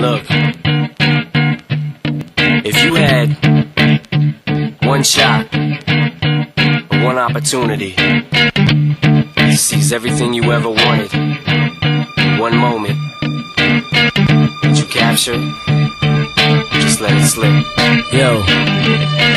Look, if you had one shot, or one opportunity to seize everything you ever wanted, one moment that you captured, just let it slip. Yo.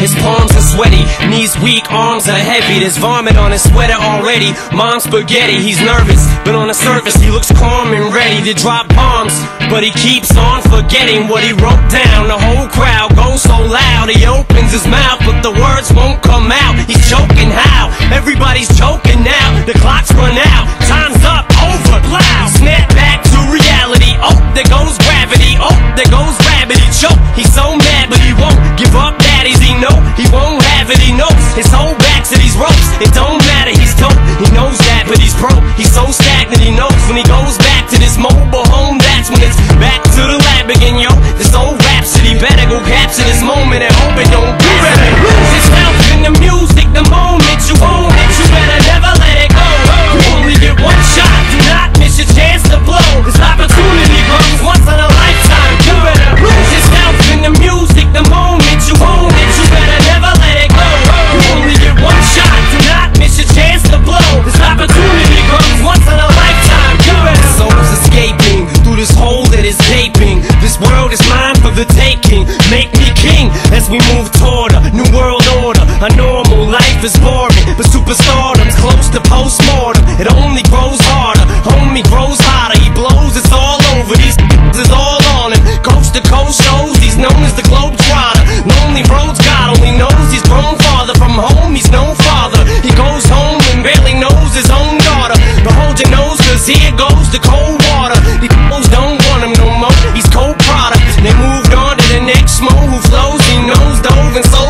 His palms are sweaty, knees weak, arms are heavy. There's vomit on his sweater already. Mom's spaghetti, he's nervous, but on the surface he looks calm and ready to drop bombs. But he keeps on forgetting what he wrote down. The whole crowd goes so loud, he opens his mouth, but the words won't come out. He's choking how? Everybody's choking now. The clock's run out, time's up, over, loud. Snap back to reality, oh, there goes gravity, oh, there goes rabbit, he choke. He's so mad, but he won't give up. He know he won't have it, he knows his whole back to these ropes. It don't matter, he's dope, he knows that, but he's broke. He's so stagnant, he knows when he goes back to this mobile home, that's when it's back to the lab again, yo. This old rhapsody better go capture this moment and hope it don't do it. Lose yourself in the music, the moment you own it, you better never let it go. You only get one shot, do not miss your chance to blow. This opportunity comes once in a lifetime, you better lose yourself in the music, the moment you own it. Opportunity comes once in a lifetime. The soul's escaping through this hole that is gaping. This world is mine for the taking. Make me king as we move toward a new world order. A normal life is boring, but superstardom's close to postmortem. It only grows harder. Homie grows hotter. He blows. It's all over. These is all on him. Coast to coast shows. He's known as the globetrotter. Lonely roads. God only knows he's grown farther from home. He's no father. He goes home. His own daughter, but hold your nose, cause here goes the cold water. These fools don't want him no more, he's cold product. They moved on to the next mo who flows, he knows dove and so